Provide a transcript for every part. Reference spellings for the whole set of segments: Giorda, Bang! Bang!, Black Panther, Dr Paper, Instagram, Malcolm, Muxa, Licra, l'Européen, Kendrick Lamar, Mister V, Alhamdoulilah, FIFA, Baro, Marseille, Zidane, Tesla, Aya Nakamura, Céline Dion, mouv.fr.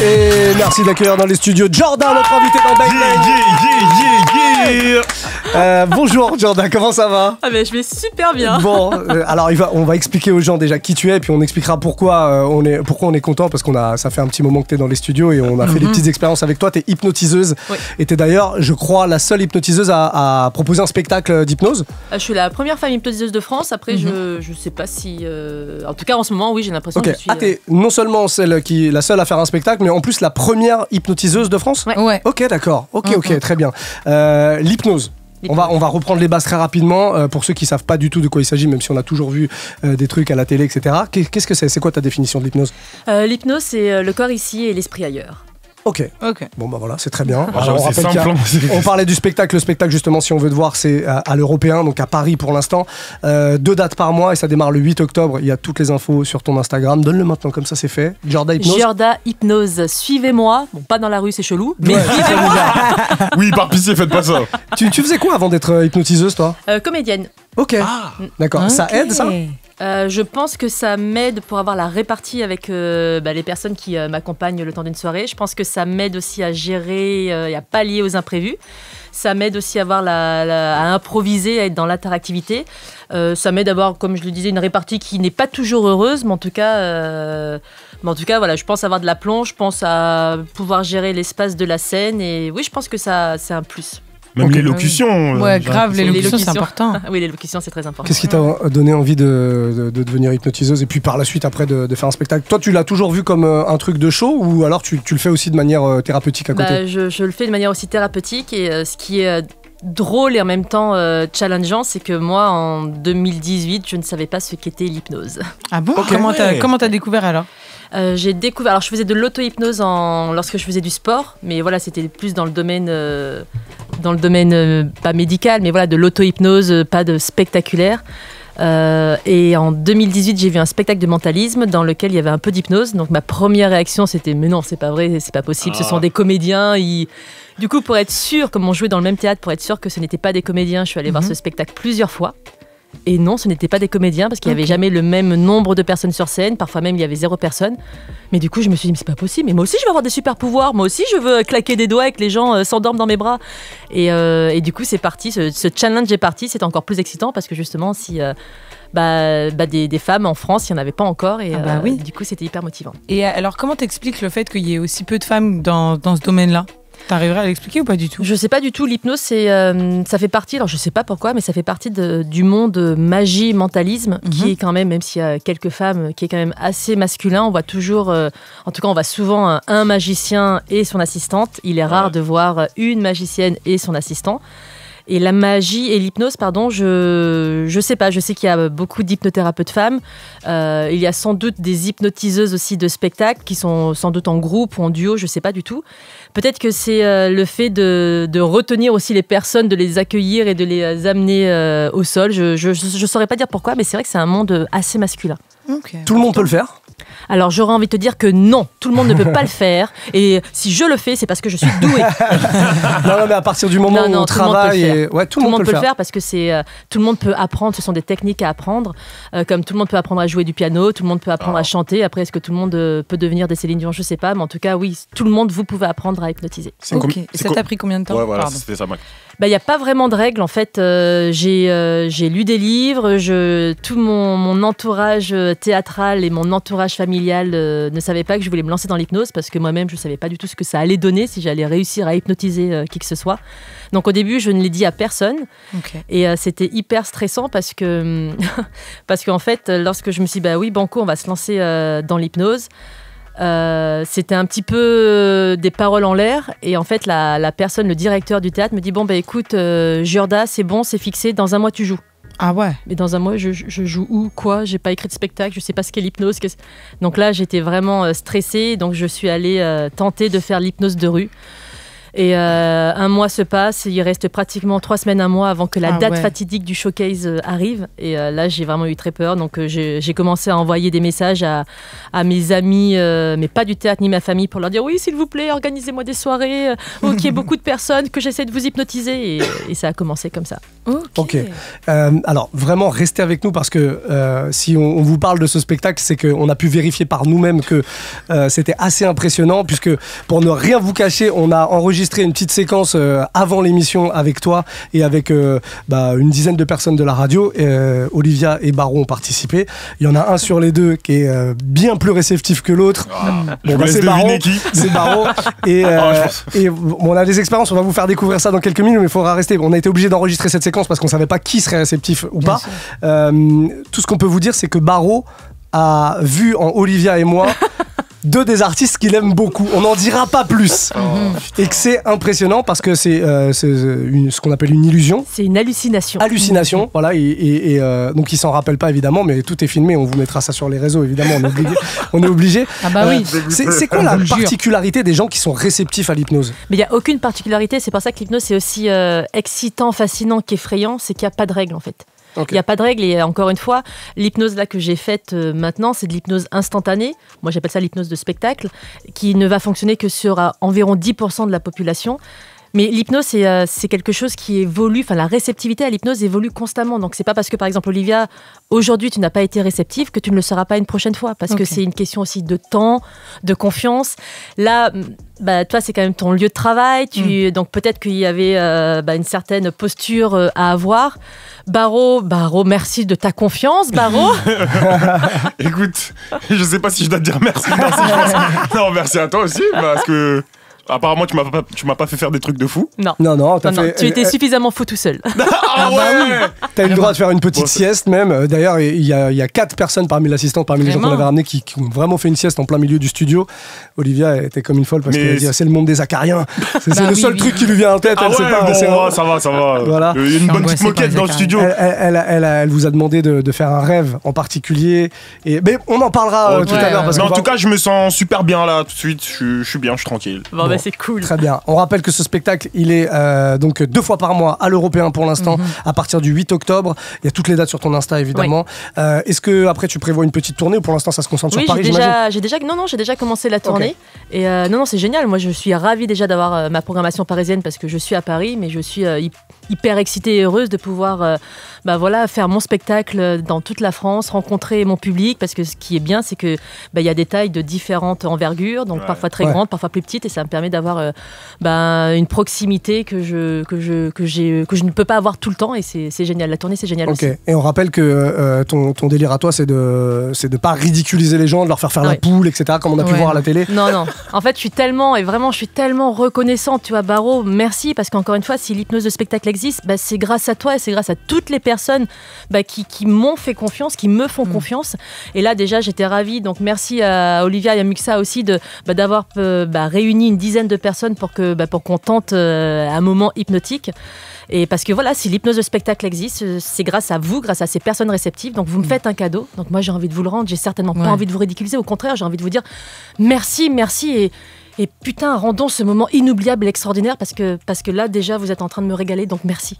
Et merci d'accueillir dans les studios Giorda, notre invitée dans Bang! Bang! Bonjour Giorda, comment ça va? Ah ben je vais super bien. Bon, alors on va expliquer aux gens déjà qui tu es et puis on expliquera pourquoi on est content, parce qu'on a, ça fait un petit moment que tu es dans les studios et on a fait des petites expériences avec toi. Tu es hypnotiseuse, oui. Et tu es d'ailleurs, je crois, la seule hypnotiseuse à proposer un spectacle d'hypnose. Je suis la première femme hypnotiseuse de France. Après je sais pas si en tout cas en ce moment oui, j'ai l'impression que je suis t'es non seulement celle qui est la seule à faire un spectacle, mais en plus la première hypnotiseuse de France. Ouais. OK, d'accord. OK, OK, très bien. L'hypnose. On va reprendre les bases très rapidement pour ceux qui ne savent pas du tout de quoi il s'agit, même si on a toujours vu des trucs à la télé, etc. Qu'est-ce que c'est? C'est quoi ta définition de l'hypnose? L'hypnose, c'est le corps ici et l'esprit ailleurs. OK. Bon, bah voilà, c'est très bien. Alors, on rappelle qu'on parlait du spectacle. Le spectacle, justement, si on veut te voir, c'est à l'Européen, donc à Paris pour l'instant. 2 dates par mois et ça démarre le 8 octobre. Il y a toutes les infos sur ton Instagram. Donne-le maintenant, comme ça, c'est fait. Giorda Hypnose. Giorda Hypnose. Suivez-moi. Bon, pas dans la rue, c'est chelou. Mais ouais, suivez-moi. Oui, par pitié, faites pas ça. Tu faisais quoi avant d'être hypnotiseuse, toi? Comédienne. OK. Ah, d'accord. Okay. Ça aide, ça? Je pense que ça m'aide pour avoir la répartie avec les personnes qui m'accompagnent le temps d'une soirée. Je pense que ça m'aide aussi à gérer et à pallier aux imprévus. Ça m'aide aussi à avoir à improviser, à être dans l'interactivité. Ça m'aide à avoir, comme je le disais, une répartie qui n'est pas toujours heureuse, mais en tout cas, voilà, je pense avoir de l'aplomb, je pense à pouvoir gérer l'espace de la scène. Et oui, je pense que ça, c'est un plus. Même l'élocution. Ouais, grave, l'élocution, c'est important. Oui, l'élocution, c'est très important. Qu'est-ce qui t'a donné envie de devenir hypnotiseuse et puis par la suite, après, de faire un spectacle? Toi, tu l'as toujours vu comme un truc de show ou alors tu le fais aussi de manière thérapeutique à côté? Je le fais de manière aussi thérapeutique et ce qui est drôle et en même temps challengeant, c'est que moi, en 2018, je ne savais pas ce qu'était l'hypnose. Ah bon? Comment t'as découvert alors? J'ai découvert, alors je faisais de l'auto-hypnose lorsque je faisais du sport, mais voilà, c'était plus dans le domaine... pas médical, mais voilà, de l'auto-hypnose, pas de spectaculaire. Et en 2018, j'ai vu un spectacle de mentalisme dans lequel il y avait un peu d'hypnose. Donc ma première réaction, c'était « Mais non, c'est pas vrai, c'est pas possible, ce sont des comédiens. » Du coup, pour être sûr, comme on jouait dans le même théâtre, pour être sûr que ce n'était pas des comédiens, je suis allée voir ce spectacle plusieurs fois. Et non, ce n'était pas des comédiens parce qu'il n'y avait jamais le même nombre de personnes sur scène. Parfois même, il y avait 0 personne. Mais du coup, je me suis dit, mais c'est pas possible. Mais moi aussi, je veux avoir des super pouvoirs. Moi aussi, je veux claquer des doigts et que les gens s'endorment dans mes bras. Et du coup, c'est parti. Ce challenge est parti. C'est encore plus excitant parce que justement, si... des femmes en France, il n'y en avait pas encore et du coup c'était hyper motivant. Et alors comment t'expliques le fait qu'il y ait aussi peu de femmes dans ce domaine-là? T'arriverais à l'expliquer ou pas du tout? Je sais pas du tout, l'hypnose ça fait partie, alors je sais pas pourquoi, mais ça fait partie du monde magie, mentalisme, qui est quand même, même s'il y a quelques femmes, qui est quand même assez masculin. On voit toujours, en tout cas on voit souvent un magicien et son assistante, il est rare de voir une magicienne et son assistant. Et la magie et l'hypnose, pardon, je sais pas, je sais qu'il y a beaucoup d'hypnothérapeutes femmes. Il y a sans doute des hypnotiseuses aussi de spectacle qui sont sans doute en groupe ou en duo, je sais pas du tout. Peut-être que c'est le fait de retenir aussi les personnes, de les accueillir et de les amener au sol. Je saurais pas dire pourquoi, mais c'est vrai que c'est un monde assez masculin. Okay. Tout le monde peut le faire? Alors j'aurais envie de te dire que non, tout le monde ne peut pas le faire. Et si je le fais, c'est parce que je suis douée. Non, mais à partir du moment où on travaille, tout le monde peut le faire parce que c'est tout le monde peut apprendre. Ce sont des techniques à apprendre, comme tout le monde peut apprendre à jouer du piano, tout le monde peut apprendre à chanter. Après, est-ce que tout le monde peut devenir des Céline Dion? Je sais pas, mais en tout cas, oui, tout le monde, vous pouvez apprendre à hypnotiser. Ça t'a pris combien de temps? Ouais, voilà, c'était ça, Mac. Bah, il n'y a pas vraiment de règles en fait. J'ai lu des livres, tout mon entourage théâtral et mon entourage familial ne savait pas que je voulais me lancer dans l'hypnose parce que moi-même je ne savais pas du tout ce que ça allait donner, si j'allais réussir à hypnotiser qui que ce soit. Donc au début je ne l'ai dit à personne. Et c'était hyper stressant parce que en fait lorsque je me suis dit bah oui banco on va se lancer dans l'hypnose, c'était un petit peu des paroles en l'air et en fait la personne, le directeur du théâtre me dit bon bah écoute Giorda c'est bon, c'est fixé, dans un mois tu joues. Ah ouais? Mais dans un mois je joue où? Quoi? J'ai pas écrit de spectacle, je sais pas ce qu'est l'hypnose. Donc là j'étais vraiment stressée, donc je suis allée tenter de faire l'hypnose de rue. Et un mois se passe, et il reste pratiquement 3 semaines, un mois avant que la date fatidique du showcase arrive. Et là, j'ai vraiment eu très peur. Donc, j'ai commencé à envoyer des messages à mes amis, mais pas du théâtre ni ma famille, pour leur dire oui, s'il vous plaît, organisez-moi des soirées, qu'il y ait beaucoup de personnes, que j'essaie de vous hypnotiser. Et ça a commencé comme ça. Ok. Alors, vraiment, restez avec nous parce que si on vous parle de ce spectacle, c'est qu'on a pu vérifier par nous-mêmes que c'était assez impressionnant, puisque pour ne rien vous cacher, on a enregistré une petite séquence avant l'émission avec toi et avec une dizaine de personnes de la radio. Olivia et Baron ont participé. Il y en a un sur les deux qui est bien plus réceptif que l'autre. C'est Baron. C'est Baron. Et on a des expériences, on va vous faire découvrir ça dans quelques minutes, mais il faudra rester. On a été obligé d'enregistrer cette séquence parce qu'on ne savait pas qui serait réceptif ou pas. Tout ce qu'on peut vous dire, c'est que Baro a vu en Olivia et moi deux des artistes qu'il aime beaucoup. On n'en dira pas plus. Et que c'est impressionnant parce que c'est ce qu'on appelle une illusion. C'est une hallucination. Hallucination, voilà. Et donc, il s'en rappelle pas, évidemment, mais tout est filmé. On vous mettra ça sur les réseaux, évidemment. On est obligé. Ah bah oui. C'est quoi la particularité des gens qui sont réceptifs à l'hypnose? Mais il n'y a aucune particularité. C'est pour ça que l'hypnose, c'est aussi excitant, fascinant qu'effrayant. C'est qu'il n'y a pas de règle, en fait. Il n'y a pas de règle, et encore une fois, l'hypnose là que j'ai faite maintenant, c'est de l'hypnose instantanée. Moi, j'appelle ça l'hypnose de spectacle, qui ne va fonctionner que sur environ 10% de la population. Mais l'hypnose, c'est quelque chose qui évolue, enfin la réceptivité à l'hypnose évolue constamment. Donc c'est pas parce que, par exemple, Olivia, aujourd'hui tu n'as pas été réceptive que tu ne le seras pas une prochaine fois. Parce que c'est une question aussi de temps, de confiance. Là, toi, c'est quand même ton lieu de travail. Donc peut-être qu'il y avait une certaine posture à avoir. Baro, merci de ta confiance, Baro. Écoute, je sais pas si je dois te dire merci. Non, merci à toi aussi, parce que... Apparemment, tu m'as pas fait faire des trucs de fou. Non, tu étais suffisamment fou tout seul. Ah ouais. T'as eu le droit de faire une petite sieste même. D'ailleurs, il y a 4 personnes parmi l'assistante, parmi les gens qu'on avait ramenés, qui ont vraiment fait une sieste en plein milieu du studio. Olivia était comme une folle parce qu'elle a dit c'est le monde des acariens. C'est le seul truc qui lui vient en tête. Elle sait pas. Ça va. Voilà. Une bonne petite moquette dans le studio. Elle vous a demandé de faire un rêve en particulier. Mais on en parlera tout à l'heure. En tout cas, je me sens super bien là tout de suite. Je suis bien, je suis tranquille. C'est cool. Très bien. On rappelle que ce spectacle, il est donc 2 fois par mois à l'Européen pour l'instant, à partir du 8 octobre. Il y a toutes les dates sur ton Insta, évidemment. Est-ce que après tu prévois une petite tournée ou pour l'instant ça se concentre sur Paris? J'ai déjà commencé la tournée. Et non, c'est génial. Moi, je suis ravie déjà d'avoir ma programmation parisienne parce que je suis à Paris, mais je suis hyper excitée et heureuse de pouvoir faire mon spectacle dans toute la France, rencontrer mon public, parce que ce qui est bien, c'est que il y a des tailles de différentes envergures, donc parfois très grandes, parfois plus petites, et ça me permet d'avoir une proximité que je ne peux pas avoir tout le temps, et c'est génial. La tournée, c'est génial aussi. Et on rappelle que ton délire à toi, c'est de pas ridiculiser les gens, de leur faire la poule, etc., comme on a pu voir à la télé. Non. En fait, je suis tellement reconnaissante, tu vois, Baro, merci, parce qu'encore une fois, si l'hypnose de spectacle existe, c'est grâce à toi et c'est grâce à toutes les personnes qui m'ont fait confiance, qui me font confiance. Et là, déjà, j'étais ravie. Donc, merci à Olivia et à Muxa aussi d'avoir réuni une dizaine de personnes pour qu'on tente un moment hypnotique. Et parce que voilà, si l'hypnose de spectacle existe, c'est grâce à vous, grâce à ces personnes réceptives. Donc vous me faites un cadeau. Donc moi, j'ai envie de vous le rendre. J'ai certainement pas envie de vous ridiculiser. Au contraire, j'ai envie de vous dire merci. Et putain, rendons ce moment inoubliable et extraordinaire parce que là, déjà, vous êtes en train de me régaler, donc merci.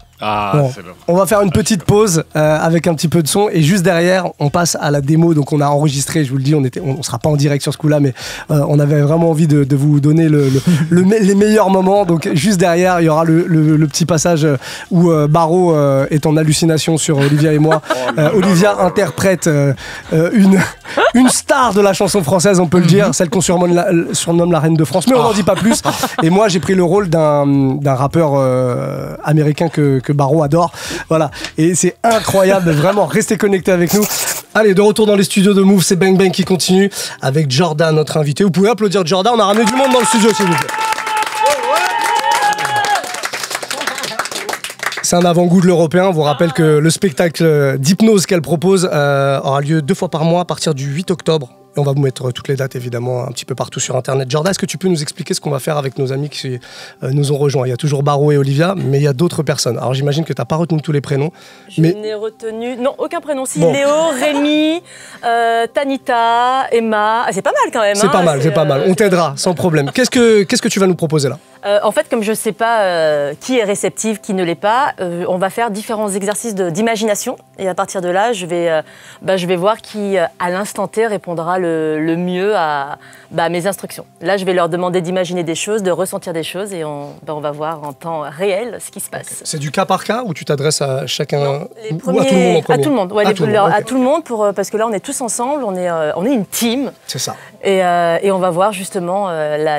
On va faire une petite pause avec un petit peu de son, et juste derrière, on passe à la démo. Donc on a enregistré, je vous le dis, on sera pas en direct sur ce coup-là, mais on avait vraiment envie de vous donner les meilleurs moments. Donc juste derrière, il y aura le petit passage où Baro est en hallucination sur Olivia et moi. Olivia interprète une star de la chanson française, on peut le dire, celle qu'on surnomme la reine de France, mais on n'en dit pas plus. Et moi, j'ai pris le rôle d'un rappeur américain que Baro adore. Voilà. Et c'est incroyable. Vraiment, restez connectés avec nous. Allez, de retour dans les studios de Mouv', c'est Bang Bang qui continue avec Giorda, notre invité. Vous pouvez applaudir Giorda. On a ramené du monde dans le studio, s'il vous plaît. C'est un avant-goût de l'Européen. On vous rappelle que le spectacle d'hypnose qu'elle propose aura lieu 2 fois par mois à partir du 8 octobre. Et on va vous mettre toutes les dates, évidemment, un petit peu partout sur Internet. Giorda, est-ce que tu peux nous expliquer ce qu'on va faire avec nos amis qui nous ont rejoints? Il y a toujours Baro et Olivia, mais il y a d'autres personnes. Alors j'imagine que tu n'as pas retenu tous les prénoms. Je n'ai retenu... Non, aucun prénom. Léo, Rémi, Tanita, Emma... C'est pas mal quand même. C'est pas mal. On t'aidera, sans problème. Qu'est-ce que tu vas nous proposer là? En fait, comme je ne sais pas qui est réceptive, qui ne l'est pas, on va faire différents exercices d'imagination. Et à partir de là, je vais voir qui, à l'instant T, répondra le mieux à mes instructions. Là, je vais leur demander d'imaginer des choses, de ressentir des choses, et on va voir en temps réel ce qui se passe. Okay. C'est du cas par cas ou tu t'adresses à chacun, ou à tout le monde en premier? À tout le monde, ouais, à tout le monde parce que là, on est tous ensemble, on est une team. C'est ça. Et on va voir justement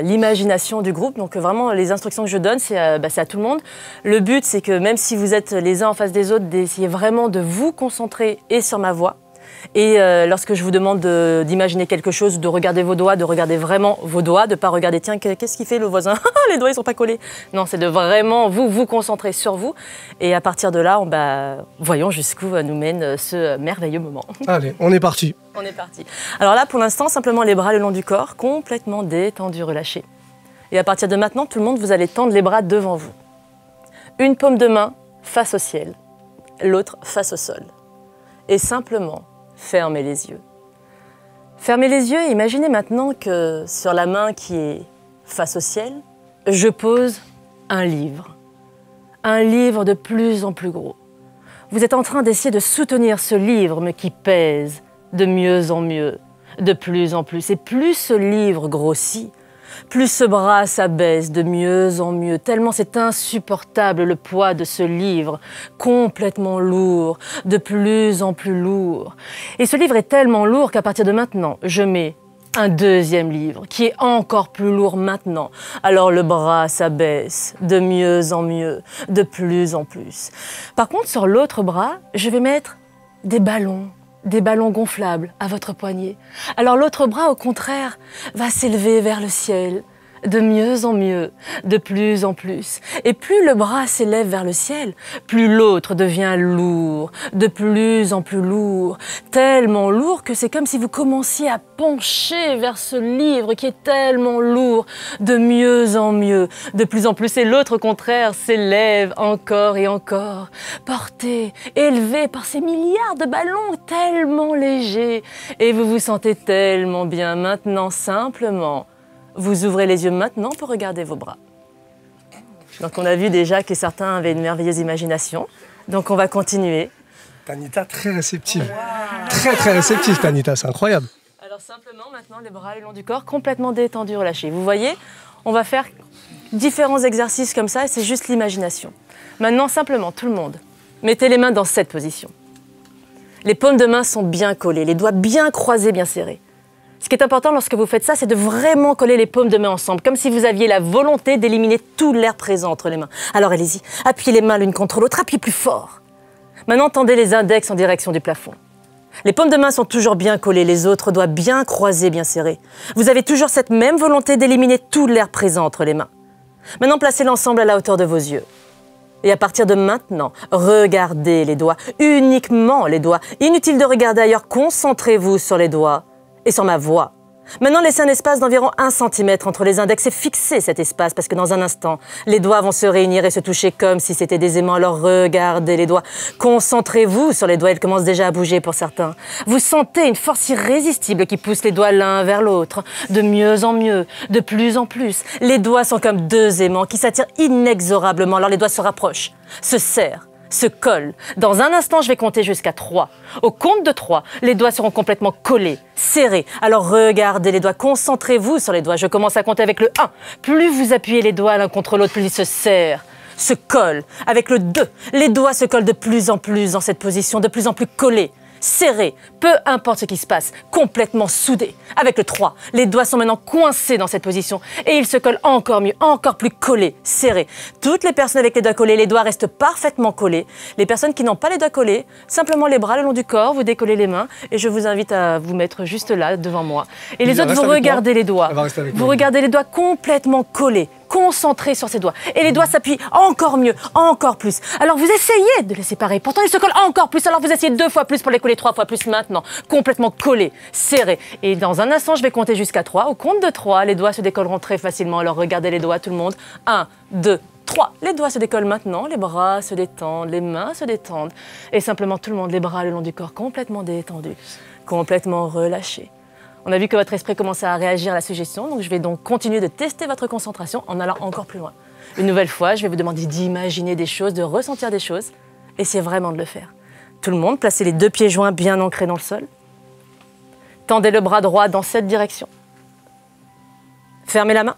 l'imagination du groupe. Donc vraiment, les instructions que je donne, c'est à tout le monde. Le but, c'est que même si vous êtes les uns en face des autres, d'essayer vraiment de vous concentrer et sur ma voix. Et lorsque je vous demande d'imaginer quelque chose, de regarder vos doigts, de regarder vraiment vos doigts, de ne pas regarder, tiens, qu'est-ce qu'il fait le voisin? Les doigts, ils ne sont pas collés. Non, c'est de vraiment vous concentrer sur vous. Et à partir de là, voyons jusqu'où nous mène ce merveilleux moment. Allez, on est parti. On est parti. Alors là, pour l'instant, simplement les bras le long du corps, complètement détendus, relâchés. Et à partir de maintenant, tout le monde, vous allez tendre les bras devant vous. Une paume de main face au ciel, l'autre face au sol. Et simplement, fermez les yeux. Fermez les yeux et imaginez maintenant que sur la main qui est face au ciel, je pose un livre. Un livre de plus en plus gros. Vous êtes en train d'essayer de soutenir ce livre, mais qui pèse de mieux en mieux, de plus en plus. Et plus ce livre grossit, plus ce bras s'abaisse de mieux en mieux, tellement c'est insupportable le poids de ce livre, complètement lourd, de plus en plus lourd. Et ce livre est tellement lourd qu'à partir de maintenant, je mets un deuxième livre qui est encore plus lourd maintenant. Alors le bras s'abaisse de mieux en mieux, de plus en plus. Par contre, sur l'autre bras, je vais mettre des ballons gonflables à votre poignet. Alors l'autre bras, au contraire, va s'élever vers le ciel, de mieux en mieux, de plus en plus. Et plus le bras s'élève vers le ciel, plus l'autre devient lourd, de plus en plus lourd, tellement lourd que c'est comme si vous commenciez à pencher vers ce livre qui est tellement lourd, de mieux en mieux, de plus en plus. Et l'autre, au contraire, s'élève encore et encore, porté, élevé par ces milliards de ballons tellement légers. Et vous vous sentez tellement bien maintenant, simplement. Vous ouvrez les yeux maintenant pour regarder vos bras. Donc on a vu déjà que certains avaient une merveilleuse imagination. Donc on va continuer. Tanita, très réceptive. Wow. Très très réceptive, Tanita, c'est incroyable. Alors simplement maintenant, les bras le long du corps, complètement détendus, relâchés. Vous voyez, on va faire différents exercices comme ça et c'est juste l'imagination. Maintenant simplement, tout le monde, mettez les mains dans cette position. Les paumes de main sont bien collées, les doigts bien croisés, bien serrés. Ce qui est important lorsque vous faites ça, c'est de vraiment coller les paumes de main ensemble, comme si vous aviez la volonté d'éliminer tout l'air présent entre les mains. Alors allez-y, appuyez les mains l'une contre l'autre, appuyez plus fort. Maintenant, tendez les index en direction du plafond. Les paumes de main sont toujours bien collées, les autres doigts bien croisés, bien serrés. Vous avez toujours cette même volonté d'éliminer tout l'air présent entre les mains. Maintenant, placez l'ensemble à la hauteur de vos yeux. Et à partir de maintenant, regardez les doigts, uniquement les doigts. Inutile de regarder ailleurs, concentrez-vous sur les doigts. Et sur ma voix. Maintenant, laissez un espace d'environ 1 cm entre les index et fixez cet espace parce que dans un instant, les doigts vont se réunir et se toucher comme si c'était des aimants. Alors regardez les doigts. Concentrez-vous sur les doigts. Ils commencent déjà à bouger pour certains. Vous sentez une force irrésistible qui pousse les doigts l'un vers l'autre. De mieux en mieux, de plus en plus. Les doigts sont comme 2 aimants qui s'attirent inexorablement. Alors les doigts se rapprochent, se serrent, se collent. Dans un instant, je vais compter jusqu'à 3. Au compte de 3, les doigts seront complètement collés, serrés. Alors regardez les doigts, concentrez-vous sur les doigts. Je commence à compter avec le 1. Plus vous appuyez les doigts l'un contre l'autre, plus ils se serrent, se collent. Avec le 2, les doigts se collent de plus en plus dans cette position, de plus en plus collés, serrés, peu importe ce qui se passe, complètement soudés. Avec le 3, les doigts sont maintenant coincés dans cette position et ils se collent encore mieux, encore plus collés, serrés. Toutes les personnes avec les doigts collés, les doigts restent parfaitement collés. Les personnes qui n'ont pas les doigts collés, simplement les bras le long du corps, vous décollez les mains et je vous invite à vous mettre juste là devant moi. Et les autres, vous regardez les doigts. Vous regardez les doigts complètement collés, concentrés sur ses doigts. Et les doigts s'appuient encore mieux, encore plus. Alors vous essayez de les séparer, pourtant ils se collent encore plus. Alors vous essayez 2 fois plus pour les coller, 3 fois plus maintenant. Complètement collés, serrés. Et dans un instant, je vais compter jusqu'à 3. Au compte de 3, les doigts se décolleront très facilement. Alors regardez les doigts, tout le monde. 1, 2, 3. Les doigts se décollent maintenant, les bras se détendent, les mains se détendent. Et simplement tout le monde, les bras le long du corps, complètement détendus, complètement relâchés. On a vu que votre esprit commençait à réagir à la suggestion, donc je vais donc continuer de tester votre concentration en allant encore plus loin. Une nouvelle fois, je vais vous demander d'imaginer des choses, de ressentir des choses. Essayez vraiment de le faire. Tout le monde, placez les deux pieds joints bien ancrés dans le sol. Tendez le bras droit dans cette direction. Fermez la main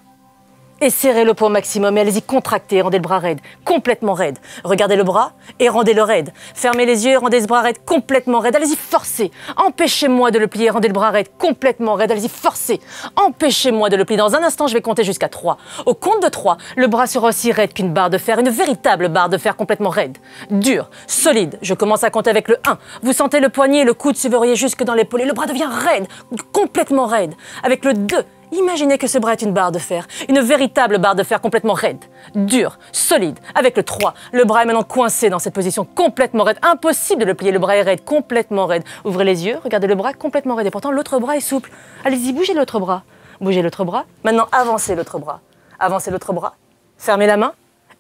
et serrez le poing au maximum. Allez-y, contractez, rendez le bras raide, complètement raide. Regardez le bras et rendez-le raide. Fermez les yeux et rendez ce bras raide, complètement raide. Allez-y, forcez. Empêchez-moi de le plier. Rendez le bras raide, complètement raide. Allez-y, forcez. Empêchez-moi de le plier. Dans un instant, je vais compter jusqu'à 3. Au compte de 3, le bras sera aussi raide qu'une barre de fer, une véritable barre de fer complètement raide, dure, solide. Je commence à compter avec le 1. Vous sentez le poignet et le coude se verrouiller jusque dans l'épaule et le bras devient raide, complètement raide. Avec le 2, imaginez que ce bras est une barre de fer, une véritable barre de fer complètement raide, dure, solide. Avec le 3, le bras est maintenant coincé dans cette position complètement raide. Impossible de le plier, le bras est raide, complètement raide. Ouvrez les yeux, regardez le bras complètement raide et pourtant l'autre bras est souple. Allez-y, bougez l'autre bras. Bougez l'autre bras. Maintenant, avancez l'autre bras. Avancez l'autre bras. Fermez la main.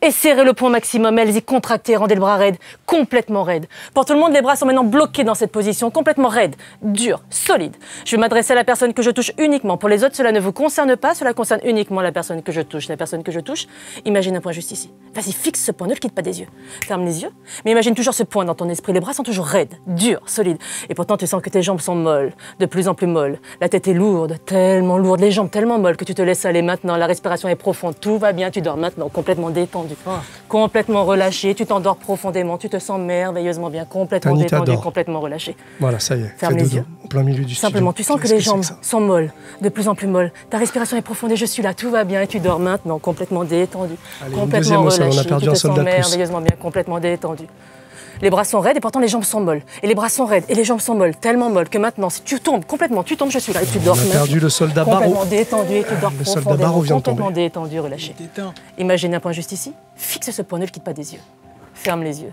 Et serrez le poing maximum, allez-y, contractez, rendez le bras raide, complètement raide. Pour tout le monde, les bras sont maintenant bloqués dans cette position, complètement raide, dure, solide. Je vais m'adresser à la personne que je touche uniquement. Pour les autres, cela ne vous concerne pas, cela concerne uniquement la personne que je touche. La personne que je touche, imagine un point juste ici. Vas-y, fixe ce point, ne le quitte pas des yeux. Ferme les yeux, mais imagine toujours ce point dans ton esprit. Les bras sont toujours raides, durs, solides. Et pourtant, tu sens que tes jambes sont molles, de plus en plus molles. La tête est lourde, les jambes tellement molles que tu te laisses aller maintenant. La respiration est profonde, tout va bien, tu dors maintenant, complètement détendu. Complètement relâché, tu t'endors profondément, tu te sens merveilleusement bien, complètement détendu, complètement relâché. Voilà, ça y est, ferme les yeux. Au plein milieu du studio. Simplement, tu sens que les jambes sont molles, de plus en plus molles. Ta respiration est profonde et je suis là, tout va bien et tu dors maintenant, complètement détendu, complètement relâché, tu te sens merveilleusement bien, complètement détendu. Les bras sont raides et pourtant les jambes sont molles. Et les bras sont raides et les jambes sont molles, tellement molles que maintenant, si tu tombes complètement, tu tombes, je suis là et tu dors. On a perdu le soldat barreau. Complètement détendu et tu dors profondément, complètement détendu, relâché. Imagine un point juste ici, fixe ce point, ne le quitte pas des yeux. Ferme les yeux.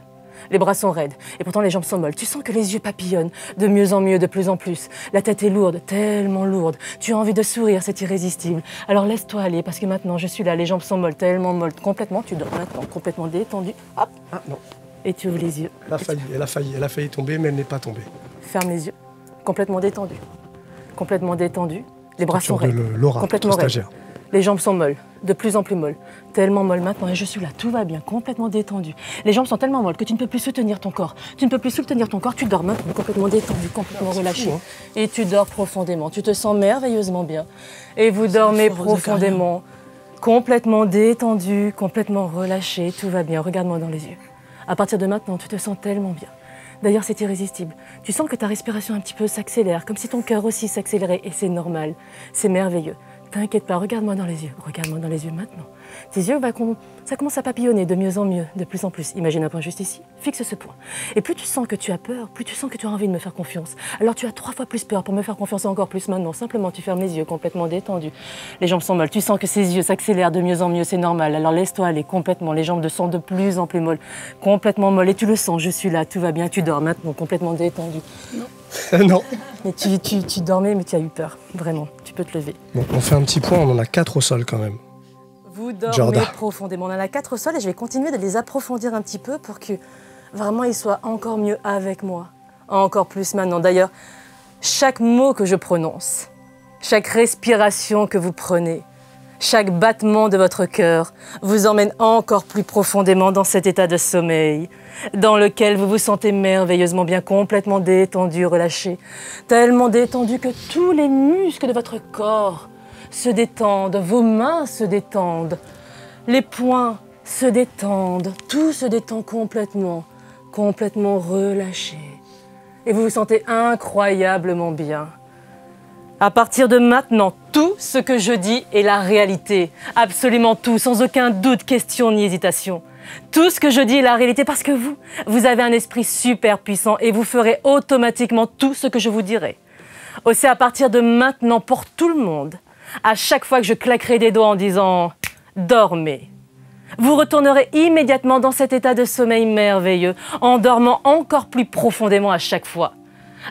Les bras sont raides et pourtant les jambes sont molles. Tu sens que les yeux papillonnent de mieux en mieux, de plus en plus. La tête est lourde, tellement lourde. Tu as envie de sourire, c'est irrésistible. Alors laisse-toi aller parce que maintenant, je suis là, les jambes sont molles, tellement molles, complètement, tu dors maintenant, complètement détendu. Hop. Ah, non. Et tu ouvres les yeux. Elle a failli tomber, mais elle n'est pas tombée. Ferme les yeux, complètement détendu. Complètement détendu, les bras sont raides, complètement raides. Les jambes sont molles, de plus en plus molles. Tellement molles maintenant, et je suis là, tout va bien, complètement détendu. Les jambes sont tellement molles que tu ne peux plus soutenir ton corps. Tu ne peux plus soutenir ton corps, tu dors maintenant, complètement détendu, complètement relâché. Et tu dors profondément, tu te sens merveilleusement bien. Et vous dormez profondément, complètement détendu, complètement relâché, tout va bien, regarde-moi dans les yeux. À partir de maintenant, tu te sens tellement bien. D'ailleurs, c'est irrésistible. Tu sens que ta respiration un petit peu s'accélère, comme si ton cœur aussi s'accélérait, et c'est normal. C'est merveilleux. T'inquiète pas, regarde-moi dans les yeux. Regarde-moi dans les yeux maintenant. Tes yeux, ça commence à papillonner de mieux en mieux, de plus en plus. Imagine un point juste ici, fixe ce point. Et plus tu sens que tu as peur, plus tu sens que tu as envie de me faire confiance. Alors tu as 3 fois plus peur pour me faire confiance encore plus maintenant. Simplement, tu fermes les yeux, complètement détendu. Les jambes sont molles, tu sens que ses yeux s'accélèrent de mieux en mieux, c'est normal. Alors laisse-toi aller complètement, les jambes sont de plus en plus molles. Complètement molles, et tu le sens, je suis là, tout va bien, tu dors maintenant, complètement détendu. Non. Non. Mais tu dormais, mais tu as eu peur, vraiment. Tu peux te lever. Bon, on fait un petit point, on en a 4 au sol quand même. Vous dormez profondément. On en a 4 au sol et je vais continuer de les approfondir un petit peu pour que vraiment ils soient encore mieux avec moi. Encore plus maintenant. D'ailleurs, chaque mot que je prononce, chaque respiration que vous prenez, chaque battement de votre cœur vous emmène encore plus profondément dans cet état de sommeil dans lequel vous vous sentez merveilleusement bien, complètement détendu, relâché. Tellement détendu que tous les muscles de votre corps se détendent, vos mains se détendent, les poings se détendent, tout se détend complètement, complètement relâché. Et vous vous sentez incroyablement bien. À partir de maintenant, tout ce que je dis est la réalité. Absolument tout, sans aucun doute, question ni hésitation. Tout ce que je dis est la réalité parce que vous avez un esprit super puissant et vous ferez automatiquement tout ce que je vous dirai. Aussi, à partir de maintenant, pour tout le monde, à chaque fois que je claquerai des doigts en disant « Dormez », vous retournerez immédiatement dans cet état de sommeil merveilleux, en dormant encore plus profondément à chaque fois.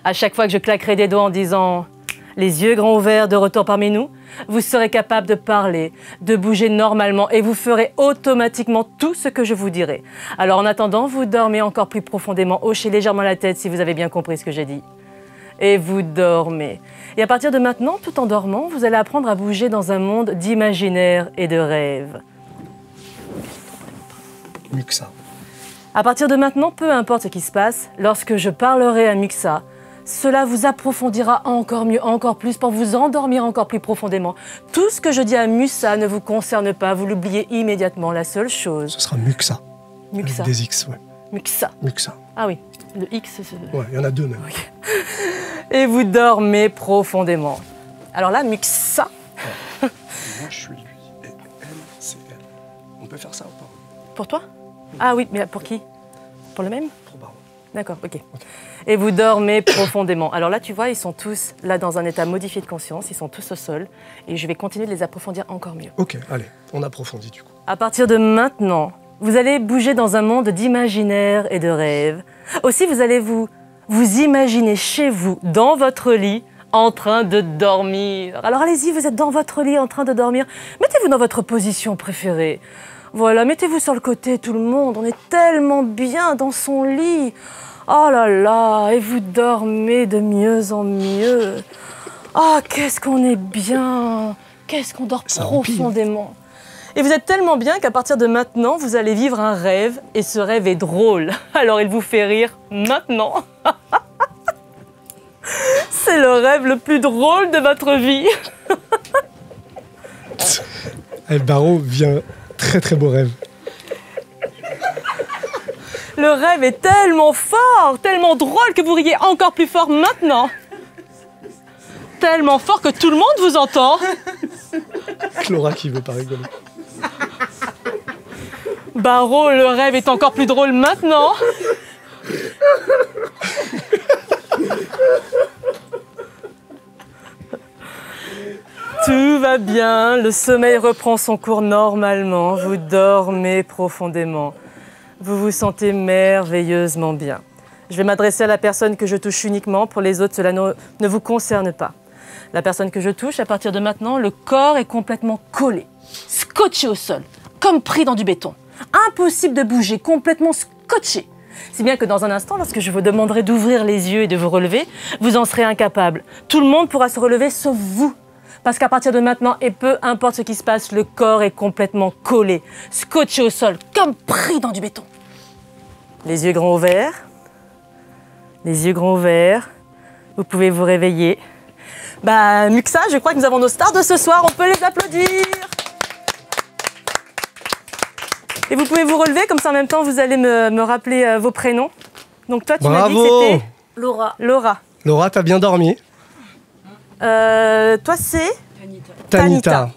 À chaque fois que je claquerai des doigts en disant « Les yeux grands ouverts de retour parmi nous, vous serez capable de parler, de bouger normalement et vous ferez automatiquement tout ce que je vous dirai. Alors en attendant, vous dormez encore plus profondément, hochez légèrement la tête si vous avez bien compris ce que j'ai dit. Et vous dormez. Et à partir de maintenant, tout en dormant, vous allez apprendre à bouger dans un monde d'imaginaire et de rêves. Muxa. À partir de maintenant, peu importe ce qui se passe, lorsque je parlerai à Muxa, cela vous approfondira encore mieux, encore plus, pour vous endormir encore plus profondément. Tout ce que je dis à Muxa ne vous concerne pas, vous l'oubliez immédiatement. La seule chose... Ce sera Muxa. Muxa. Avec des X, ouais. Muxa. Muxa. Ah oui, le X... Ouais, il y en a deux même. Oui. Et vous dormez profondément. Alors là, Muxa... Ouais. Moi, je suis lui, et elle, c'est elle. On peut faire ça ou pas? Pour toi? Ah oui, mais pour qui? Pour le même? Pour Baron. D'accord, ok. Et vous dormez profondément. Alors là, tu vois, ils sont tous là dans un état modifié de conscience, ils sont tous au sol, et je vais continuer de les approfondir encore mieux. Ok, allez, on approfondit du coup. À partir de maintenant, vous allez bouger dans un monde d'imaginaire et de rêves. Aussi, vous allez vous imaginer chez vous, dans votre lit, en train de dormir. Alors allez-y, vous êtes dans votre lit, en train de dormir. Mettez-vous dans votre position préférée. Voilà, mettez-vous sur le côté, tout le monde. On est tellement bien dans son lit. Oh là là, et vous dormez de mieux en mieux. Ah, qu'est-ce qu'on est bien. Qu'est-ce qu'on dort profondément. Et vous êtes tellement bien qu'à partir de maintenant, vous allez vivre un rêve. Et ce rêve est drôle. Alors il vous fait rire maintenant. C'est le rêve le plus drôle de votre vie. El Barreau vient... Très très beau rêve. Le rêve est tellement fort, tellement drôle que vous riez encore plus fort maintenant. Tellement fort que tout le monde vous entend. Clara qui veut pas rigoler. Barreau, le rêve est encore plus drôle maintenant. Tout va bien, le sommeil reprend son cours normalement, vous dormez profondément. Vous vous sentez merveilleusement bien. Je vais m'adresser à la personne que je touche uniquement, pour les autres cela ne vous concerne pas. La personne que je touche, à partir de maintenant, le corps est complètement collé, scotché au sol, comme pris dans du béton. Impossible de bouger, complètement scotché. Si bien que dans un instant, lorsque je vous demanderai d'ouvrir les yeux et de vous relever, vous en serez incapable. Tout le monde pourra se relever sauf vous. Parce qu'à partir de maintenant, et peu importe ce qui se passe, le corps est complètement collé, scotché au sol, comme pris dans du béton. Les yeux grands ouverts. Les yeux grands ouverts. Vous pouvez vous réveiller. Bah, Muxa, je crois que nous avons nos stars de ce soir. On peut les applaudir. Et vous pouvez vous relever, comme ça en même temps, vous allez me rappeler vos prénoms. Donc toi, tu m'as dit que c'était... Laura. Laura. Laura, t'as bien dormi? Toi c'est Tanita. Tanita.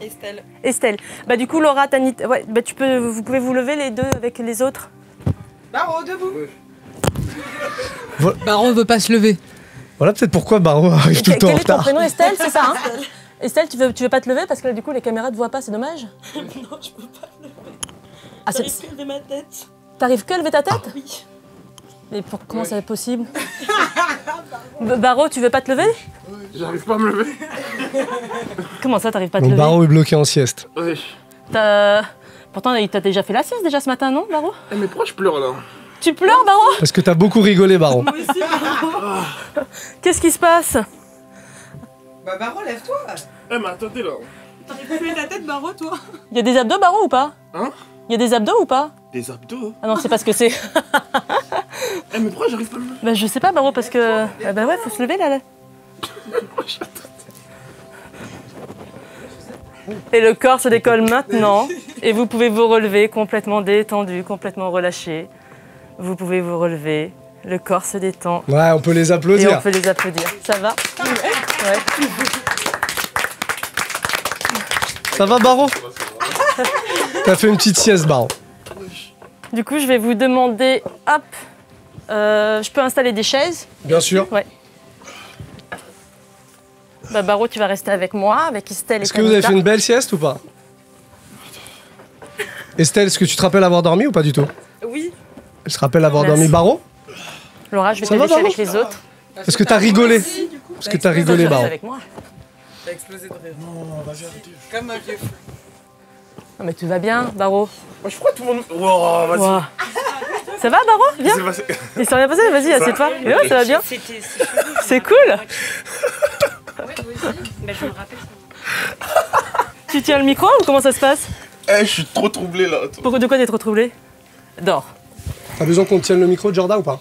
Estelle. Estelle. Bah du coup Laura, Tanita, ouais, bah, vous pouvez vous lever les deux avec les autres. Barreau, debout. Barreau veut pas se lever. Voilà peut-être pourquoi Barreau arrive tout le temps en retard. Quel est ton prénom Estelle, c'est ça hein? Estelle, tu veux pas te lever parce que là, du coup les caméras te voient pas, c'est dommage. Non, je peux pas me lever. Ah, t'arrives que à lever ma tête. T'arrives que à lever ta tête? Ah. Oui. Mais comment ça va être possible? Barreau, tu veux pas te lever? Oui. J'arrive pas à me lever. Comment ça, t'arrives pas à te lever? Barreau est bloqué en sieste. Oui. Pourtant, il t'a déjà fait la sieste déjà ce matin, non, Barreau? Mais pourquoi je pleure là? Tu pleures, Barreau? Parce que t'as beaucoup rigolé, Barreau. Moi aussi, Barreau. Qu'est-ce qui se passe? Bah, Barreau, lève-toi. Eh, mais attendez là. T'arrives plus la tête, Barreau, toi? Il y a des abdos, Barreau, ou pas? Hein? Il y a des abdos ou pas? Des abdos? Ah non, c'est pas ce que c'est. Eh mais pourquoi j'arrive pas à me lever? Bah je sais pas Barreau parce que... Ah bah ouais, faut se lever là. Et le corps se décolle maintenant. Et vous pouvez vous relever complètement détendu, complètement relâché. Vous pouvez vous relever. Le corps se détend. Ouais, on peut les applaudir. Et on peut les applaudir. Ça va? Ouais. Ça va Barreau? T'as fait une petite sieste Barreau. Du coup, je vais vous demander... Hop. Je peux installer des chaises? Bien sûr. Ouais. Bah, Barreau, tu vas rester avec moi, avec Estelle. Est-ce que vous avez fait une belle sieste ou pas? Estelle, est-ce que tu te rappelles avoir dormi ou pas du tout? Oui. Elle se rappelle avoir dormi Barreau? Laura, je vais te laisser avec les autres. Parce que t'as rigolé. Parce que t'as rigolé, Barreau. T'as explosé de rire. Non, vas-y, arrête. Comme un vieux fou. Non, mais tout va bien, Barreau. Moi, je crois que tout le monde. Wow, vas-y. Wow. Ça va, Barreau? Viens. Il s'est rien passé, vas-y, assieds-toi. Ça va bien. C'est cool. Bah, je me rappelle ça. Tu tiens le micro ou comment ça se passe? Je suis trop troublé là. Pourquoi, de quoi t'es trop troublé? Dors. T'as besoin qu'on tienne le micro de Giorda ou pas?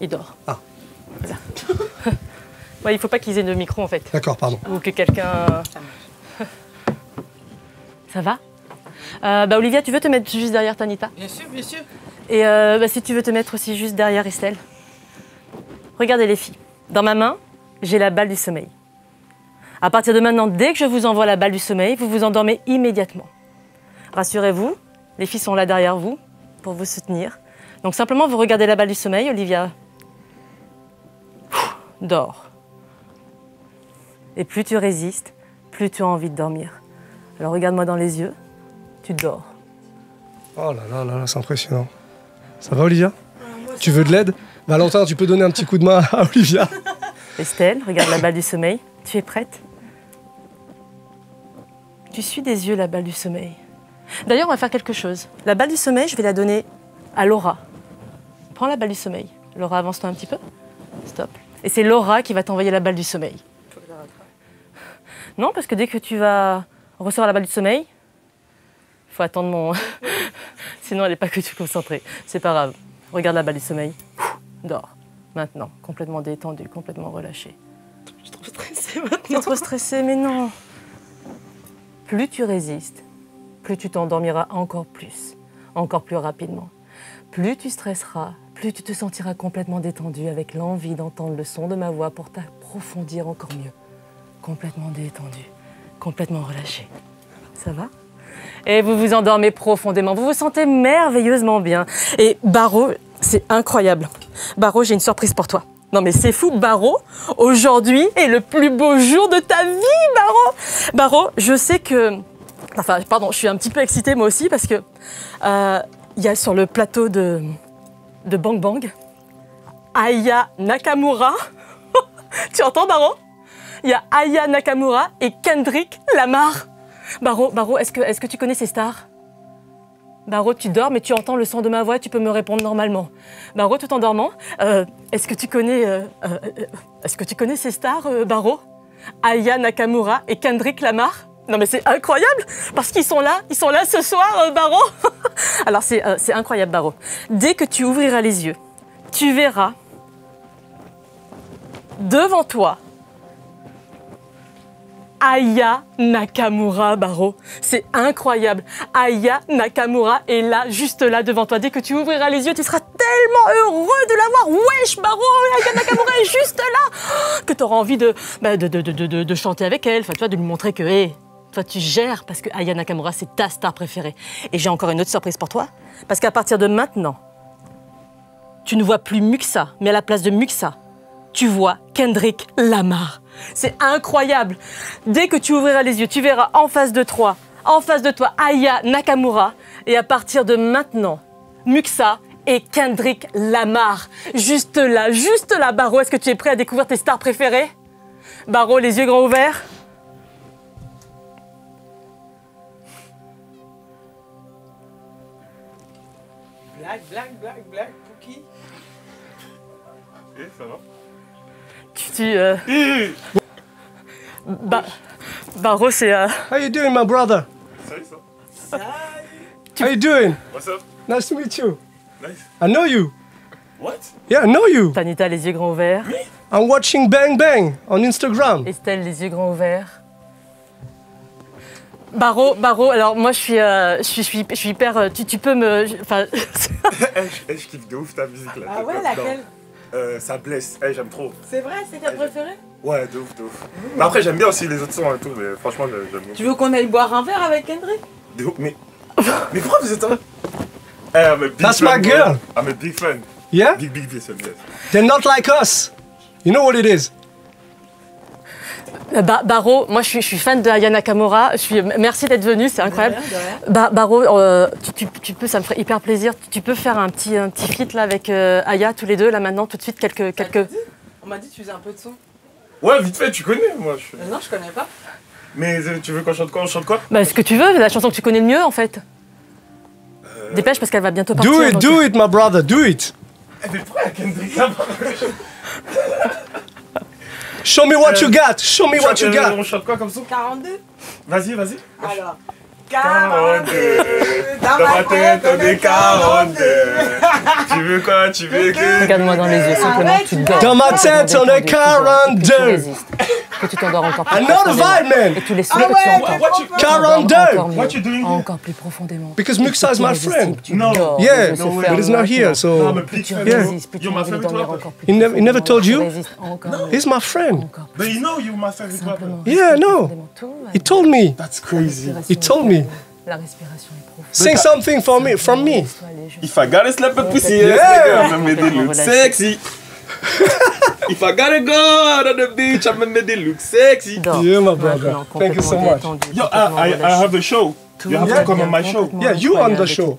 Il dort. Ah. Voilà. Ouais, il faut pas qu'ils aient de micro en fait. D'accord, pardon. Ou que quelqu'un... Ça va? Bah Olivia, tu veux te mettre juste derrière Tanita? Bien sûr, bien sûr. Et bah, si tu veux te mettre aussi juste derrière Estelle. Regardez les filles. Dans ma main, j'ai la balle du sommeil. À partir de maintenant, dès que je vous envoie la balle du sommeil, vous vous endormez immédiatement. Rassurez-vous, les filles sont là derrière vous pour vous soutenir. Donc simplement, vous regardez la balle du sommeil, Olivia. Dors. Et plus tu résistes, plus tu as envie de dormir. Alors regarde-moi dans les yeux, tu dors. Oh là là là là, c'est impressionnant. Ça va, Olivia? Tu veux de l'aide? Valentin, tu peux donner un petit coup de main à Olivia? Estelle, regarde la balle du sommeil. Tu es prête? Tu suis des yeux la balle du sommeil. D'ailleurs, on va faire quelque chose. La balle du sommeil, je vais la donner à Laura. Prends la balle du sommeil. Laura, avance-toi un petit peu. Stop. Et c'est Laura qui va t'envoyer la balle du sommeil. Non, parce que dès que tu vas recevoir la balle du sommeil, il faut attendre mon... Sinon, elle n'est pas que tu concentrée. C'est pas grave. Regarde la balle du sommeil. Dors. Maintenant, complètement détendue, complètement relâchée. Je suis trop stressée maintenant. Tu es trop stressée, mais non. Plus tu résistes, plus tu t'endormiras encore plus rapidement. Plus tu stresseras, plus tu te sentiras complètement détendu avec l'envie d'entendre le son de ma voix pour t'approfondir encore mieux. Complètement détendu, complètement relâché. Ça va? Et vous vous endormez profondément, vous vous sentez merveilleusement bien. Et Barreau, c'est incroyable. Barreau, j'ai une surprise pour toi. Non mais c'est fou, Barreau, aujourd'hui est le plus beau jour de ta vie, Barreau. Barreau, je sais que... Enfin, pardon, je suis un petit peu excitée moi aussi parce que y a sur le plateau de Bang Bang, Aya Nakamura. Tu entends, Barreau? Il y a Aya Nakamura et Kendrick Lamar. Barreau, est-ce que tu connais ces stars? Barreau, tu dors, mais tu entends le son de ma voix, tu peux me répondre normalement. Barreau, tout en dormant, est-ce que tu connais ces stars, Barreau? Aya Nakamura et Kendrick Lamar? Non mais c'est incroyable, parce qu'ils sont là, ce soir, Barreau. Alors c'est incroyable, Barreau. Dès que tu ouvriras les yeux, tu verras devant toi Aya Nakamura, Barreau. C'est incroyable. Aya Nakamura est là, juste là devant toi. Dès que tu ouvriras les yeux, tu seras tellement heureux de la voir. Wesh, Barreau, Aya Nakamura est juste là. Que tu auras envie de chanter avec elle, enfin, tu vois, de lui montrer que... Hey, toi, tu gères parce que Aya Nakamura, c'est ta star préférée. Et j'ai encore une autre surprise pour toi. Parce qu'à partir de maintenant, tu ne vois plus Muxa, mais à la place de Muxa, tu vois Kendrick Lamar. C'est incroyable. Dès que tu ouvriras les yeux, tu verras en face de toi, Aya Nakamura. Et à partir de maintenant, Muxa et Kendrick Lamar. Juste là, Barreau. Est-ce que tu es prêt à découvrir tes stars préférées? Barreau, les yeux grands ouverts. Blague, pour qui? Eh, ça va? Barreau, c'est... How you doing, my brother? Salut, ça. Salut. How you doing? What's up? Nice to meet you. Nice. I know you. What? Yeah, I know you. Tanita, les yeux grands ouverts. Me? I'm watching Bang Bang on Instagram. Estelle, les yeux grands ouverts. Barreau, alors moi je suis hyper... Tu peux me... Enfin... je kiffe de ouf ta musique là. Ah ouais, laquelle? Ça blesse, j'aime trop. C'est vrai, c'est ta préférée? Ouais, de ouf, de ouf. Mais après j'aime bien aussi les autres sons et tout, mais franchement j'aime bien. Tu veux qu'on aille boire un verre avec Kendrick? De ouf, mais... Mais pourquoi vous êtes un... That's my girl! I'm a big fan. Yeah? Big fan, yes. They're not like us. You know what it is. Barreau, moi je suis fan de Aya Nakamura. Merci d'être venu, c'est incroyable. Barreau, tu peux, ça me ferait hyper plaisir. Tu peux faire un petit feat là avec Aya tous les deux là maintenant tout de suite quelques. On m'a dit tu faisais un peu de son. Ouais, vite fait, tu connais moi. Non, je connais pas. Mais tu veux qu'on chante quoi? On chante quoi? Bah ce que tu veux, la chanson que tu connais le mieux en fait. Dépêche parce qu'elle va bientôt partir. Do it, my brother, do it. Elle est prête, Kendrick. Show me what you got. Show me what you got. On chante quoi comme ça? 42. Vas-y, vas-y. Alors. 42, dans ma tête on est 42. Tu veux quoi, tu veux que... Regarde-moi dans les yeux, simplement tu dors. Dans ma tête on est 42. Que tu t'endors encore plus profondément. Another vibe, man. Et tu les souffles, tu endors. 42. What you doing? Encore plus profondément. Because Muxa is my friend. No. Yeah, but he's not here, so... You're my favorite rapper. He never told you? He's my friend. But you know you're my favorite rapper. Yeah, no. He told me. That's crazy. He told me. La respiration est profonde. Sing something for me, from me. If I gotta slap a pussy, yeah, I'm gonna look sexy. If I gotta go out on the beach, I'm gonna look sexy. Yeah, my brother. Thank you so much. Yo, I have a show. You have to come on my show. Yeah, you on the show.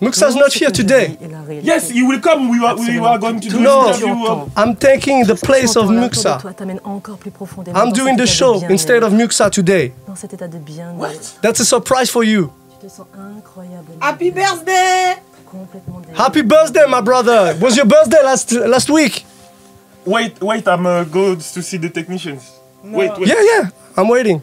Muxa's not here today. Yes, he will come. We are going to do an interview. I'm taking the place of Muxa. I'm doing the show instead of Muxa today. What? That's a surprise for you. Happy birthday! Happy birthday, my brother. Was your birthday last week? Wait, I'm going to see the technicians. Wait. Yeah, I'm waiting.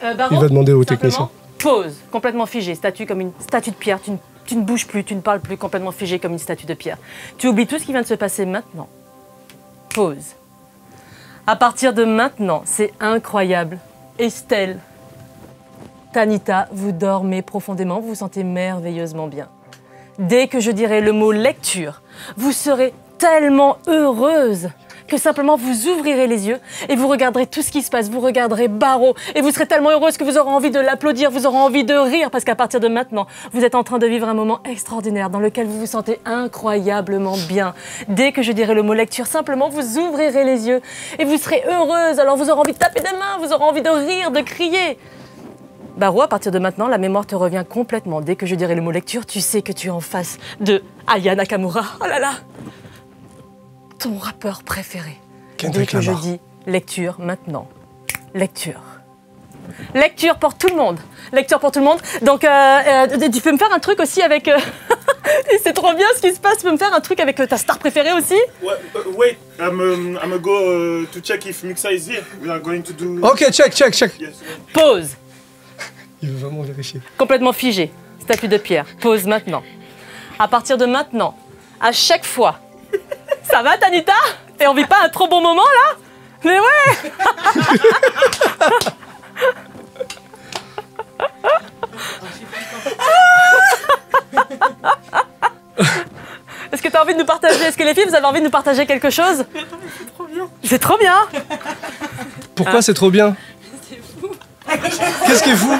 Baron, il va demander au technicien. Pause, complètement figé, statue comme une statue de pierre. Tu ne bouges plus, tu ne parles plus, complètement figé comme une statue de pierre. Tu oublies tout ce qui vient de se passer maintenant. Pause. À partir de maintenant, c'est incroyable. Estelle, Tanita, vous dormez profondément, vous vous sentez merveilleusement bien. Dès que je dirai le mot lecture, vous serez tellement heureuse que simplement vous ouvrirez les yeux et vous regarderez tout ce qui se passe, vous regarderez Barreau et vous serez tellement heureuse que vous aurez envie de l'applaudir, vous aurez envie de rire parce qu'à partir de maintenant, vous êtes en train de vivre un moment extraordinaire dans lequel vous vous sentez incroyablement bien. Dès que je dirai le mot lecture, simplement vous ouvrirez les yeux et vous serez heureuse, alors vous aurez envie de taper des mains, vous aurez envie de rire, de crier. Barreau, à partir de maintenant, la mémoire te revient complètement. Dès que je dirai le mot lecture, tu sais que tu es en face de Aya Nakamura. Oh là là! Ton rappeur préféré. Kendrick Lamar. Dès que je dis lecture maintenant. Lecture. Lecture pour tout le monde. Lecture pour tout le monde. Donc, tu peux me faire un truc aussi avec... C'est trop bien ce qui se passe. Tu peux me faire un truc avec ta star préférée aussi? Wait, I'm gonna go to check if Muxa is here. We are going to do... Ok, check. Yes. Pause. Il veut vraiment vérifier. Complètement figé. Statue de pierre. Pause maintenant. À partir de maintenant, à chaque fois... Ça va, Tanita? Et on vit pas un trop bon moment, là? Mais ouais! Est-ce que tu as envie de nous partager? Est-ce que les filles, vous avez envie de nous partager quelque chose? C'est trop bien! C'est trop bien! Pourquoi c'est trop bien? C'est fou! Qu'est-ce qui est fou?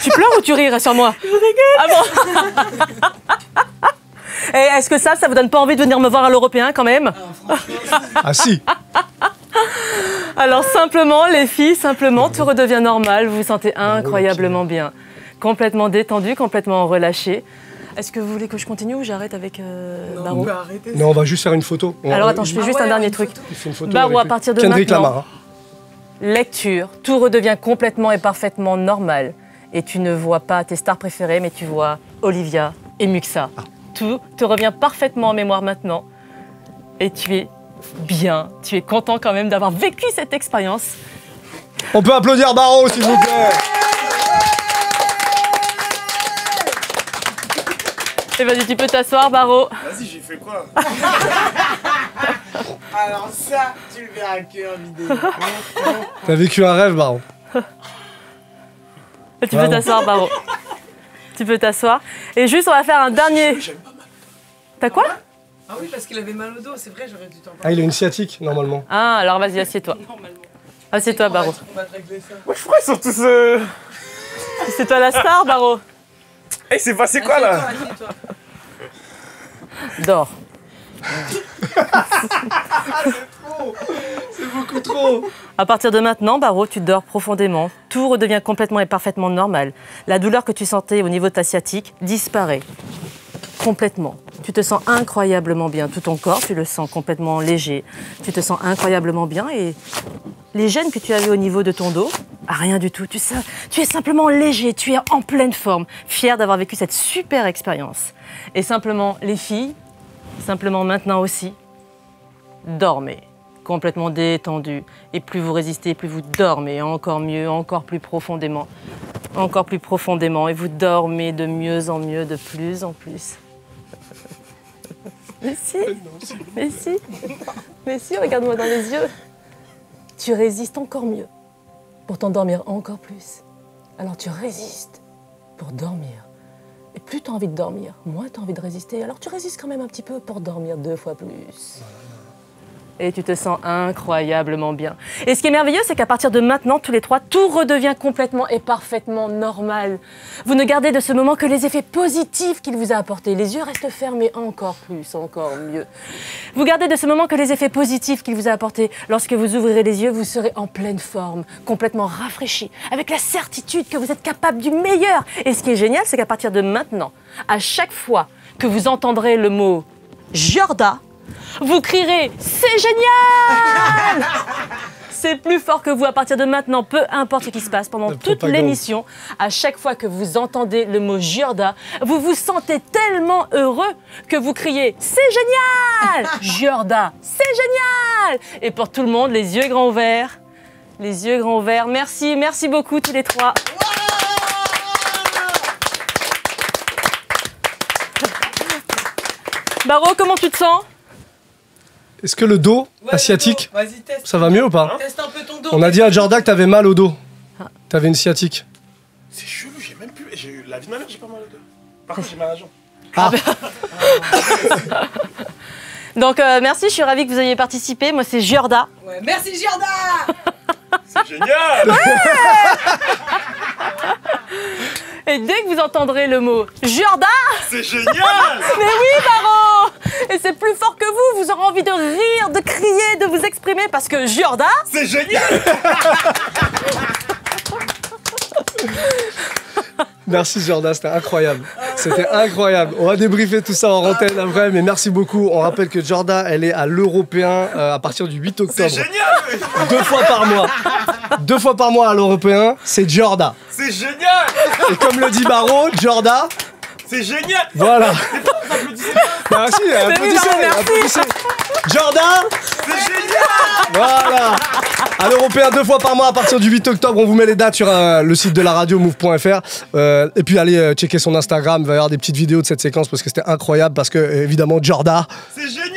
Tu pleures ou tu rires sur moi? Je rigole. Ah bon? Est-ce que ça vous donne pas envie de venir me voir à l'Européen quand même? Ah si. Alors simplement, les filles, simplement, tout redevient normal. Vous vous sentez incroyablement bien. Complètement détendu, complètement relâché. Est-ce que vous voulez que je continue ou j'arrête avec Barreau? Non, on va juste faire une photo. Alors attends, je fais juste un dernier truc. Barreau, à partir de maintenant... Lecture, tout redevient complètement et parfaitement normal. Et tu ne vois pas tes stars préférées, mais tu vois Olivia et Muxa. Tout te revient parfaitement en mémoire maintenant. Et tu es bien, tu es content quand même d'avoir vécu cette expérience. On peut applaudir Barreau, s'il vous plaît. Et vas-y, tu peux t'asseoir, Barreau. Vas-y, j'ai fait quoi? Alors ça, tu le verras que en vidéo. T'as vécu un rêve, Barreau. Tu peux t'asseoir, Barreau. Tu peux t'asseoir. Et juste, on va faire un dernier... T'as quoi? Ah oui, parce qu'il avait mal au dos, c'est vrai, j'aurais dû t'en parler. Ah, il a une sciatique, normalement. Ah, alors vas-y, assieds-toi. Assieds-toi, Barreau. Ouais, je crois surtout ce... C'est toi la star, Barreau. Eh, c'est passé quoi, là? Dors. C'est beaucoup trop. À partir de maintenant, Barreau, tu dors profondément. Tout redevient complètement et parfaitement normal. La douleur que tu sentais au niveau de ta sciatique disparaît complètement. Tu te sens incroyablement bien. Tout ton corps, tu le sens complètement léger. Tu te sens incroyablement bien et les gênes que tu avais au niveau de ton dos Ah, rien du tout, tu es simplement léger, tu es en pleine forme, fier d'avoir vécu cette super expérience. Et simplement, les filles, simplement maintenant aussi, dormez, complètement détendues. Et plus vous résistez, plus vous dormez, encore mieux, encore plus profondément. Encore plus profondément, et vous dormez de mieux en mieux, de plus en plus. Mais si, mais si, mais si, regarde-moi dans les yeux. Tu résistes encore mieux pour t'endormir encore plus. Alors tu résistes pour dormir. Et plus tu as envie de dormir, moins tu as envie de résister. Alors tu résistes quand même un petit peu pour dormir 2 fois plus. Et tu te sens incroyablement bien. Et ce qui est merveilleux, c'est qu'à partir de maintenant, tous les trois, tout redevient complètement et parfaitement normal. Vous ne gardez de ce moment que les effets positifs qu'il vous a apportés. Les yeux restent fermés encore plus, encore mieux. Vous gardez de ce moment que les effets positifs qu'il vous a apportés. Lorsque vous ouvrirez les yeux, vous serez en pleine forme, complètement rafraîchi, avec la certitude que vous êtes capable du meilleur. Et ce qui est génial, c'est qu'à partir de maintenant, à chaque fois que vous entendrez le mot « Giorda », vous crierez « C'est génial !» C'est plus fort que vous à partir de maintenant, peu importe ce qui se passe. Pendant toute l'émission, à chaque fois que vous entendez le mot « Giorda », vous vous sentez tellement heureux que vous criez « C'est génial !»« Giorda, c'est génial !» Et pour tout le monde, les yeux grands ouverts. Les yeux grands ouverts. Merci, merci beaucoup tous les trois. Baro, comment tu te sens ? Est-ce que le dos asiatique, teste, ça va mieux ou pas? Teste un peu ton dos. On a dit à Giorda que t'avais mal au dos. T'avais une sciatique. C'est chelou, j'ai même plus... La vie de ma mère, j'ai pas mal au dos. Par contre, j'ai mal à la jambe. Ah. Ah. Donc, merci, je suis ravie que vous ayez participé. Moi, c'est Giorda. Ouais, merci Giorda. C'est génial. Ouais. Et dès que vous entendrez le mot « Giorda », c'est génial. Mais oui, Baro. Et c'est plus fort que vous, vous aurez envie de rire, de crier, de vous exprimer, parce que Giorda... C'est génial. Merci Giorda, c'était incroyable. C'était incroyable. On va débriefer tout ça en antenne après, mais merci beaucoup. On rappelle que Giorda, elle est à l'Européen à partir du 8 octobre. C'est génial. 2 fois par mois. 2 fois par mois à l'Européen, c'est Giorda. C'est génial. Et comme le dit Baro, Giorda... C'est génial. Voilà. Merci, applaudissez. Giorda, c'est génial. Voilà. À l'Européen 2 fois par mois à partir du 8 octobre. On vous met les dates sur le site de la radio mouv.fr. Et puis allez checker son Instagram. Il va y avoir des petites vidéos de cette séquence parce que c'était incroyable. Parce que évidemment Giorda, c'est génial.